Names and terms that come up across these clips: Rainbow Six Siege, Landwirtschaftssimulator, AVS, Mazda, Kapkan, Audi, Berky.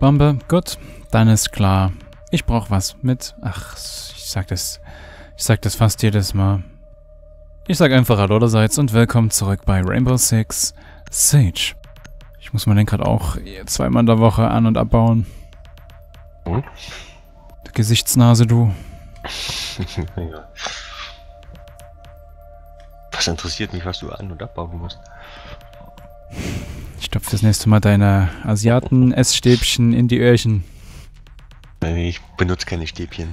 Bombe, gut. Dann ist klar. Ich brauche was mit... Ach, ich sag das fast jedes Mal. Ich sag einfach hallo allerseits und willkommen zurück bei Rainbow Six Siege. Ich muss mein Lenkrad auch zweimal in der Woche an- und abbauen. Hm? Die Gesichtsnase, du. Ja. Was interessiert mich, was du an- und abbauen musst? Ich stopfe das nächste Mal deine Asiaten-Essstäbchen in die Öhrchen. Nee, ich benutze keine Stäbchen.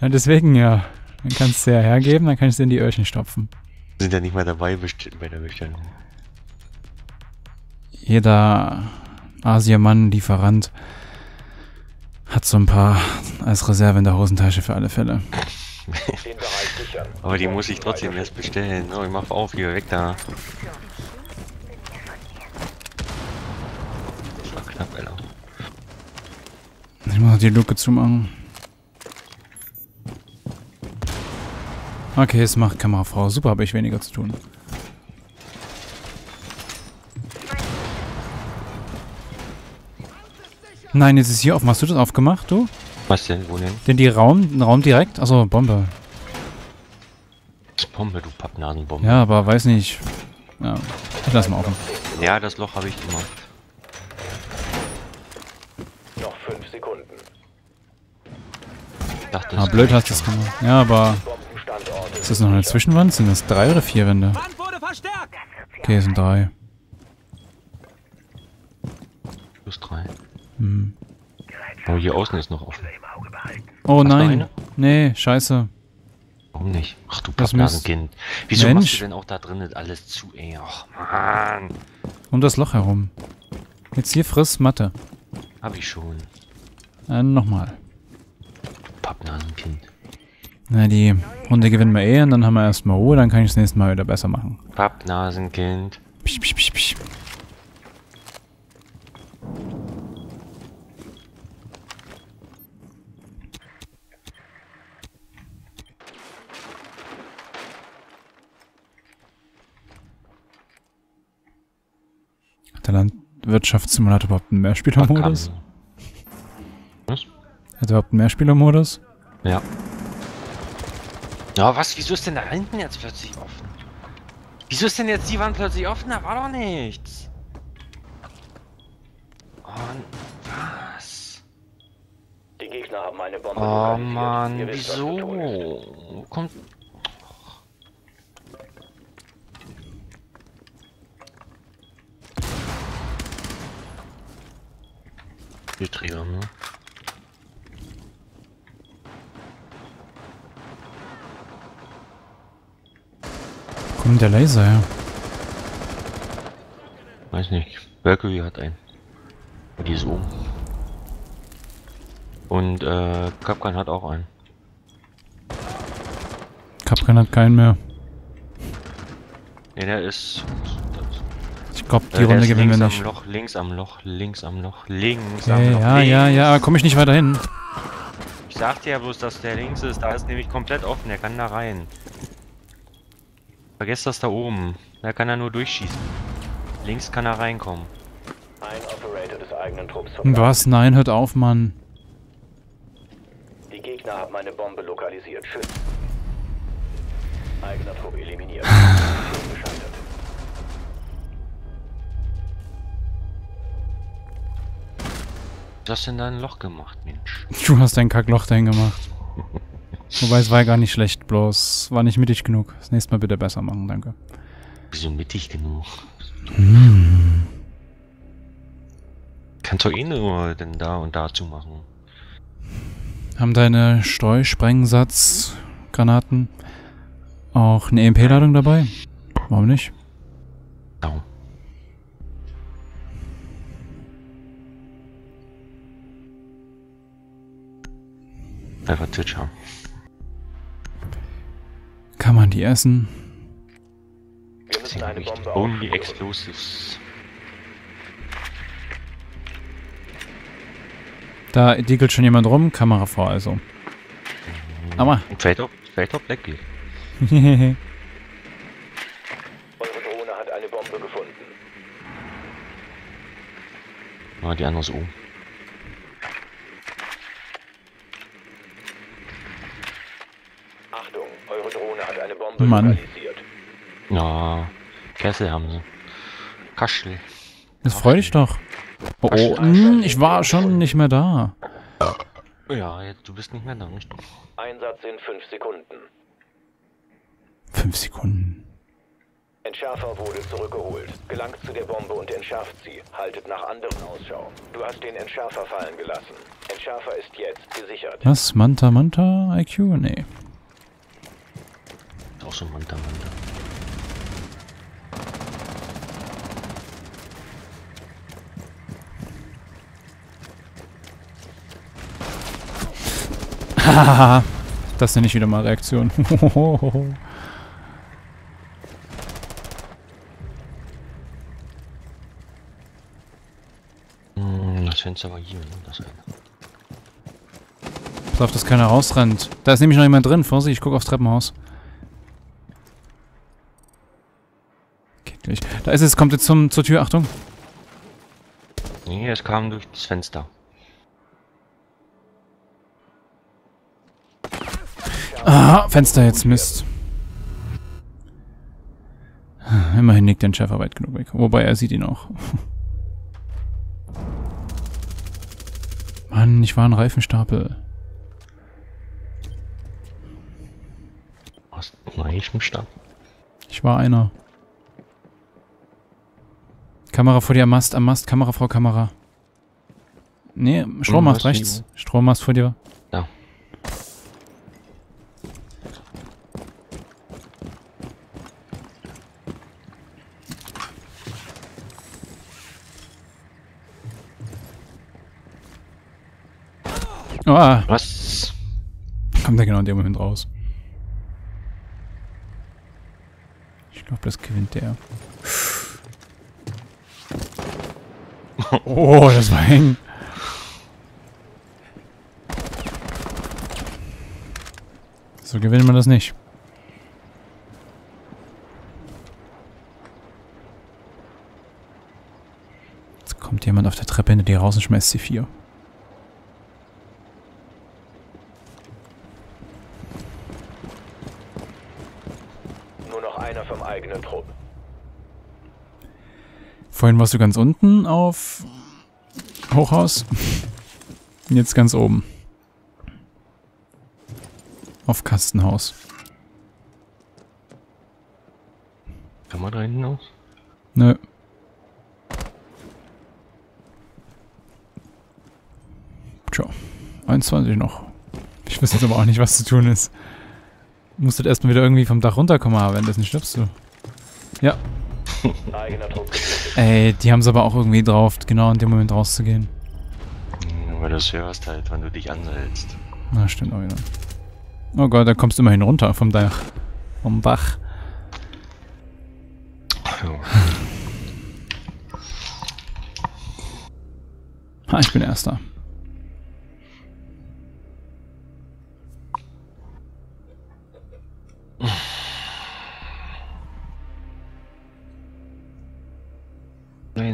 Ja, deswegen ja. Dann kannst du ja hergeben, dann kann ich sie in die Öhrchen stopfen. Wir sind ja nicht mal dabei bei der Bestellung. Jeder Asiamann-Lieferant hat so ein paar als Reserve in der Hosentasche für alle Fälle. Aber die muss ich trotzdem erst bestellen. Oh, ich mach auf, hier, weg da. Das war knapp, Alter. Ich muss noch die Luke zumachen. Okay, es macht Kamerafrau. Super, habe ich weniger zu tun. Nein, jetzt ist hier offen. Hast du das aufgemacht, du? Was denn? Wo denn? Denn die Raum direkt? Achso, Bombe. Das Bombe, du Pappnasenbombe. Ja, aber weiß nicht. Ja, ich lass mal offen. Ja, das Loch habe ich gemacht. Noch 5 Sekunden. Dachte, ah, blöd hast du das gemacht. Ja, aber... Ist das noch eine Zwischenwand? Sind das 3 oder 4 Wände? Okay, es sind 3. Plus 3. Hm. Aber hier außen ist noch offen. Oh nein. Nee, scheiße. Warum nicht? Ach du Pappnasenkind. Wieso machst du denn auch da drinnen alles zu eng? Ach man. Um das Loch herum. Jetzt hier friss Matte. Hab ich schon. Nochmal. Du Pappnasenkind. Na, die Runde gewinnen wir eh und dann haben wir erstmal Ruhe, dann kann ich das nächste Mal wieder besser machen. Pappnasenkind. Pisch, pisch, pisch, pisch. Der Landwirtschaftssimulator überhaupt einen Mehrspielermodus? Was? Hat überhaupt einen Mehrspielermodus? Ja. Ja, was? Wieso ist denn da hinten jetzt plötzlich offen? Wieso ist denn jetzt die Wand plötzlich offen? Da war doch nichts. Und was? Die Gegner haben eine Bombe. Oh Mann, wieso? Wo kommt... Betrieber, ne? Kommt der Laser, ja. Weiß nicht. Berky hat einen. Die ist oben. Und Kapkan hat auch einen. Kapkan hat keinen mehr. Ne, der ist... Ich glaube, die Runde gewinnen wir nicht. Links am Loch, links am Loch, links am Loch. Ja, ja, ja, komm ich nicht weiter hin. Ich sag dir ja bloß, dass der links ist. Da ist nämlich komplett offen, der kann da rein. Vergesst das da oben. Da kann er nur durchschießen. Links kann er reinkommen. Ein Operator des eigenen Trupps. Was? Nein, hört auf, Mann. Die Gegner haben eine Bombe lokalisiert. Schützen. Eigener Trupp eliminiert. Du hast denn da ein Loch gemacht, Mensch? Du hast ein Kackloch dahin gemacht. Wobei, es war ja gar nicht schlecht, bloß war nicht mittig genug. Das nächste Mal bitte besser machen, danke. Wieso mittig genug? Hm. Kannst du eh nur denn da und da zumachen. Haben deine Streusprengsatzgranaten auch eine EMP-Ladung dabei? Warum nicht? Warum? No. Einfach Twitch haben. Kann man die essen? Wir müssen eine Bombe Only Explosives. Da dickelt schon jemand rum, Kamera vor also. Aber. Fällt auf Blackbeard. Unsere Drohne hat eine Bombe gefunden. Ah, die andere ist oben. Mann. Ja, Kessel haben sie. Kaschel. Das freut dich doch. Oh, oh. Ich war schon nicht mehr da. Ja, jetzt, du bist nicht mehr da, nicht? Einsatz in 5 Sekunden. 5 Sekunden. Entschärfer wurde zurückgeholt. Gelangt zu der Bombe und entschärft sie. Haltet nach anderen Ausschau. Du hast den Entschärfer fallen gelassen. Entschärfer ist jetzt gesichert. Was? Manta Manta IQ? Nee. Auch so Manta Manta. Hahaha, das nenne ich wieder mal Reaktion. Das Fenster war hier, das eine. Pass auf, dass keiner rausrennt. Da ist nämlich noch jemand drin. Vorsicht, ich gucke aufs Treppenhaus. Geht nicht. Da ist es, kommt jetzt zur Tür, Achtung. Nee, es kam durch das Fenster. Ah, Fenster jetzt, Mist. Immerhin nickt den Schärfer weit genug weg. Wobei, er sieht ihn auch. Mann, ich war ein Reifenstapel. Was? Ein Reifenstapel? Ich war einer. Kamera vor dir am Mast, Kamera, Frau Kamera. Nee, Strommast rechts. Strommast vor dir. Ja. Oh. Was? Kommt er genau in dem Moment raus. Ich glaube, das gewinnt der. Oh, das war eng. So gewinnt man das nicht. Jetzt kommt jemand auf der Treppe hinter dir raus und schmeißt sie 4. Vorhin warst du ganz unten auf Hochhaus. Jetzt ganz oben. Auf Kastenhaus. Kann man da hinten aus? Nö. Tja, 21 noch. Ich weiß jetzt aber auch nicht, was zu tun ist. Du musst erstmal wieder irgendwie vom Dach runterkommen, aber währenddessen stirbst du. Ja. Ey, die haben es aber auch irgendwie drauf, genau in dem Moment rauszugehen. Ja, weil du es hörst halt, wenn du dich anhältst. Na, stimmt auch wieder. Oh Gott, da kommst du immerhin runter vom Dach. Vom Bach. Ja. Ha, ich bin Erster.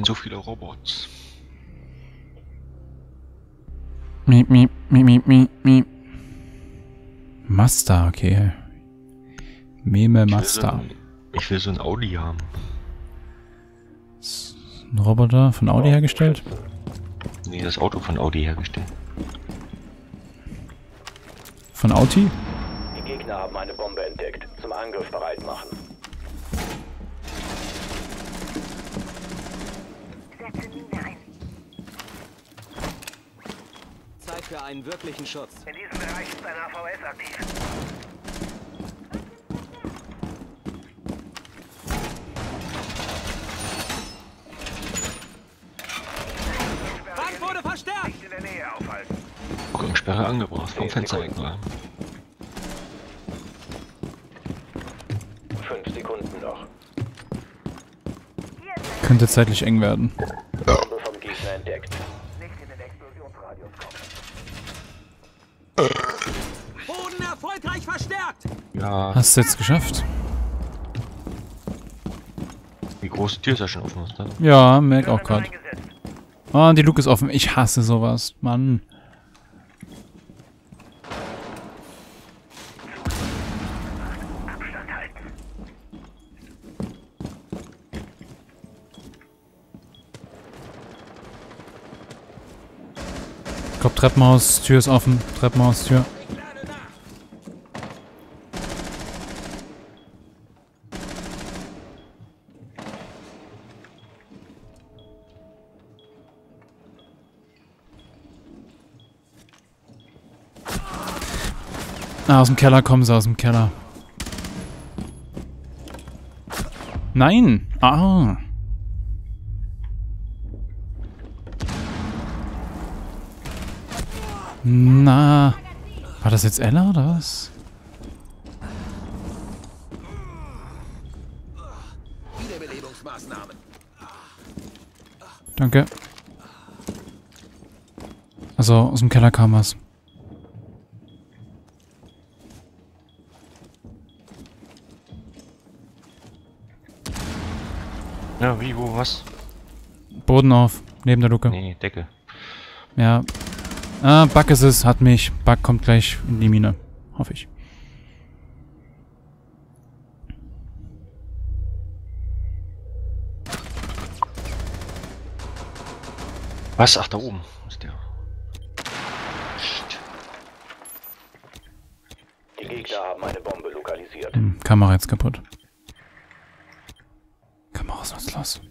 So viele Robots. Miep, miep, miep, miep, miep, miep. Mazda, okay. Meme Mazda. Ich will so ein Audi haben. Ist ein Roboter von Audi hergestellt? Nee, das Auto von Audi hergestellt. Von Audi? Die Gegner haben eine Bombe entdeckt. Zum Angriff bereit machen. Zeit für einen wirklichen Schutz. In diesem Bereich ist ein AVS aktiv. Feind wurde verstärkt! Nicht in der Nähe aufhalten. Guckensperre angebracht, vom Fenster wegbleiben. 5 Sekunden noch. Könnte zeitlich eng werden. Entdeckt. Nicht in den Explosionsradius kommen. Boden erfolgreich verstärkt! Ja. Hast du jetzt geschafft? Die große Tür ist ja schon offen, oder? Ja, merk auch gerade. Ah, die Luke ist offen. Ich hasse sowas, Mann. Abstand halten. Ich glaube, Treppenhaus, Tür ist offen. Treppenhaus, Tür. Ah, aus dem Keller kommen sie, aus dem Keller. Nein! Ah! Na. War das jetzt Ella oder was? Wiederbelebungsmaßnahmen. Danke. Also, aus dem Keller kam was. Ja, wie, wo, was? Boden auf, neben der Luke. Nee, Decke. Ja. Ah, Buck ist es, hat mich. Buck kommt gleich in die Mine. Hoffe ich. Was? Ach, da oben ist der. Shit. Die Gegner haben eine Bombe lokalisiert. Kamera jetzt kaputt. Kamera ist nutzlos.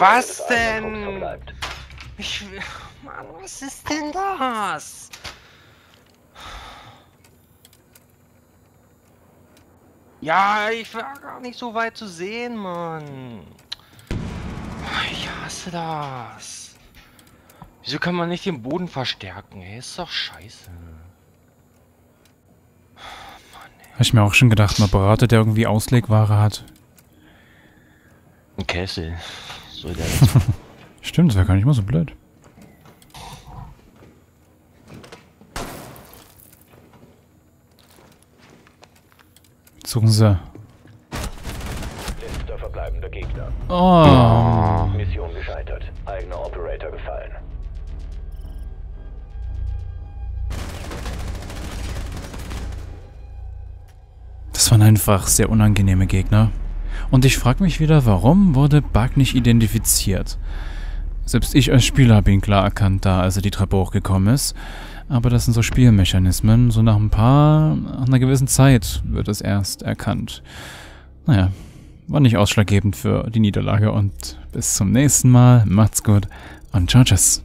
Was denn? Mann, was ist denn das? Ja, ich war gar nicht so weit zu sehen, Mann. Ich hasse das. Wieso kann man nicht den Boden verstärken? Ey, ist doch scheiße. Mann, ey. Habe ich mir auch schon gedacht, ein Berater, der irgendwie Auslegware hat. Ein Kessel. Stimmt, das wäre gar nicht mal so blöd. Suchen sie. Letzter verbleibender Gegner. Oh. Mission gescheitert. Eigener Operator gefallen. Das waren einfach sehr unangenehme Gegner. Und ich frage mich wieder, warum wurde Bug nicht identifiziert? Selbst ich als Spieler habe ihn klar erkannt, da als er die Treppe hochgekommen ist. Aber das sind so Spielmechanismen. So nach einer gewissen Zeit wird es erst erkannt. Naja, war nicht ausschlaggebend für die Niederlage. Und bis zum nächsten Mal. Macht's gut und ciao, tschüss.